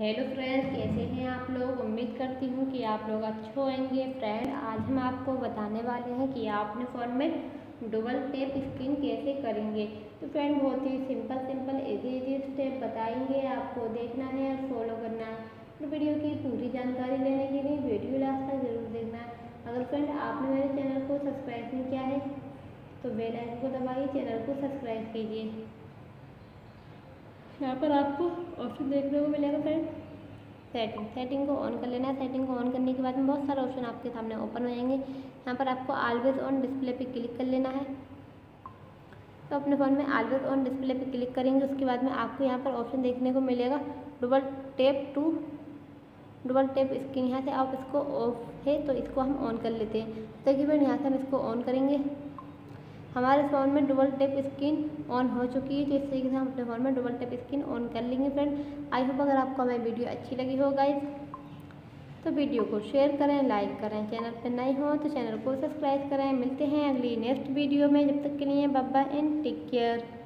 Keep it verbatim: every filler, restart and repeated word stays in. Hello friends, कैसे हैं आप लोग। उम्मीद करती हूँ कि आप लोग अच्छे होंगे। फ्रेंड, आज हम आपको बताने वाले हैं कि आप अपने फ़ोन में डबल टैप स्क्रीन कैसे करेंगे। तो फ्रेंड, बहुत ही simple simple easy easy step बताएंगे, आपको देखना है और फॉलो करना है। तो वीडियो की पूरी जानकारी लेने के लिए वीडियो लास्ट तक जरूर देखना। अगर फ्रेंड आपने मेरे चैनल को सब्सक्राइब नहीं किया है तो बेल आइकन को दबाइए, चैनल को सब्सक्राइब कीजिए। यहाँ पर आपको ऑप्शन देखने को मिलेगा फ्रेंड, सेटिंग सेटिंग को ऑन कर लेना है। सेटिंग को ऑन करने के बाद में बहुत सारे ऑप्शन आपके सामने ओपन हो जाएंगे। यहाँ पर आपको ऑलवेज ऑन डिस्प्ले पे क्लिक कर लेना है। तो अपने फ़ोन में ऑलवेज ऑन डिस्प्ले पे क्लिक करेंगे, उसके बाद में आपको यहाँ पर ऑप्शन देखने को मिलेगा double tap to double tap screen. यहाँ से आप इसको ऑफ है तो इसको हम ऑन कर लेते हैं। तो देखिए फ्रेंड, यहाँ से हम इसको ऑन करेंगे। हमारे फ़ोन में डबल टैप स्क्रीन ऑन हो चुकी है। तो इस तरीके से हम अपने फ़ोन में डबल टैप स्क्रीन ऑन कर लेंगे। फ्रेंड, आई होप अगर आपको हमारी वीडियो अच्छी लगी हो गाइस तो वीडियो को शेयर करें, लाइक करें। चैनल पर नए हो तो चैनल को सब्सक्राइब करें। मिलते हैं अगली नेक्स्ट वीडियो में, जब तक के लिए bye bye and take care.